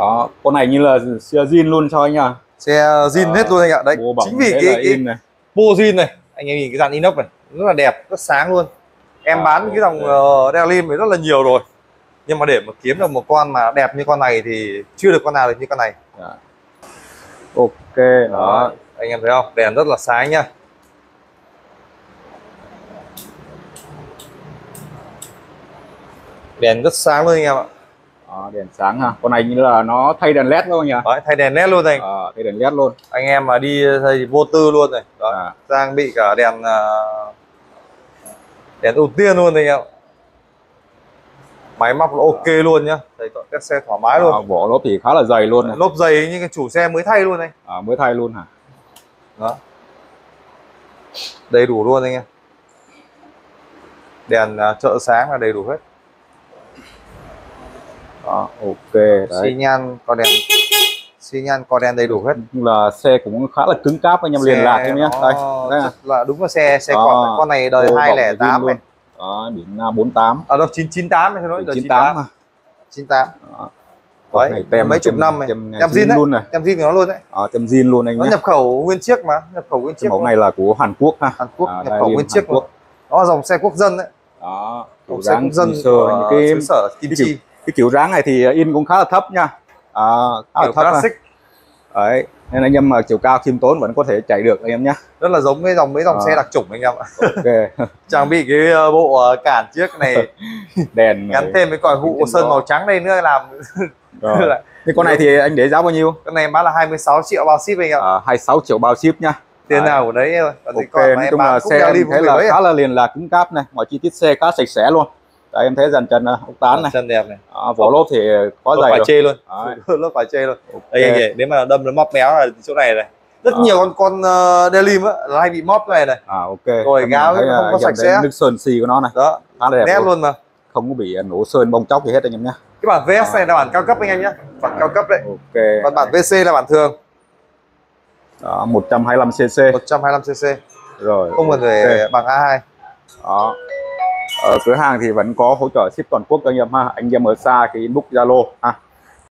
Đó, con này như là xe zin luôn cho anh ạ. Xe zin hết luôn anh ạ. Đấy, chính vì cái bô zin này, anh em nhìn cái dàn inox này, rất là đẹp, rất sáng luôn. Em bán cái dòng Dalim này rất là nhiều rồi. Nhưng mà để mà kiếm được một con mà đẹp như con này thì chưa được con nào được như con này. Ok, đó, anh em thấy không? Đèn rất là sáng nhá. Đèn rất sáng luôn anh em ạ. Đèn sáng ha. Con này như là nó thay đèn led luôn nhỉ? Đấy, thay đèn led luôn anh. Thay đèn led luôn. Anh em mà đi thay vô tư luôn này. Đó, trang bị cả đèn ưu tiên luôn anh em. Máy móc là ok luôn nhá. Đây, các xe thoải mái luôn. Vỏ lốp thì khá là dày luôn này. Lốp dày như cái chủ xe mới thay luôn anh. Mới thay luôn hả? Đó. Đầy đủ luôn anh em. Đèn trợ sáng là đầy đủ hết. Đó, ok đấy. Xi nhan có đèn đầy đủ hết. Là xe cũng khá là cứng cáp anh em, liền lạc em nhé. Đây là đúng là xe còn con này đời 2008 này. Đó, biển 48. Đâu 998 hay nói đời 98. Đấy, tem mấy chục năm này. Tem zin luôn này. Tem zin của nó luôn đấy. Tem zin luôn anh nhé. Nó nhập khẩu nguyên chiếc mà, Mẫu này là của Hàn Quốc ha. Hàn Quốc nhập khẩu nguyên chiếc luôn. Đó, dòng xe quốc dân đấy. Đó, xe quốc dân của xứ sở Kim Chi. Cái kiểu dáng này thì in cũng khá là thấp nha, khá là thấp classic. Đấy, nên anh em mà chiều cao khiêm tốn vẫn có thể chạy được anh em nhé. Rất là giống với mấy dòng xe đặc chủng anh em ạ. Ok. Trang bị cái bộ cản trước này, đèn gắn thêm với còi hụ sơn màu trắng đây nữa làm. Thế con này thì anh để giá bao nhiêu? Con này bán là 26 triệu bao ship anh ạ. 26 triệu bao ship nhá. Tiền nào của đấy thôi. Ok, nói chung là xe em thấy là khá là liền lạc, cứng cáp này, mọi chi tiết xe khá sạch sẽ luôn. Đấy, em thấy dàn trần ốc tán này, chân đẹp này, vỏ lốp thì có dày rồi, chê luôn, lốp phải chê luôn. Đây, nếu mà đâm nó móp méo là chỗ này này, rất nhiều con Dalim á là hay bị móp này này. Ok. Rồi gáo không có sạch sẽ. Nước sơn xì của nó này. Đó, đẹp luôn mà, không có bị nổ sơn bong chóc gì hết anh em nhé. Cái bản VS này là bản cao cấp anh em nhé, bản cao cấp đấy. Ok. Còn bản VC là bản thường. 125cc. 125cc. Rồi. Không cần phải bằng A2. Đó. Ở cửa hàng thì vẫn có hỗ trợ ship toàn quốc cho anh em ha. Anh em ở xa thì inbox Zalo ha.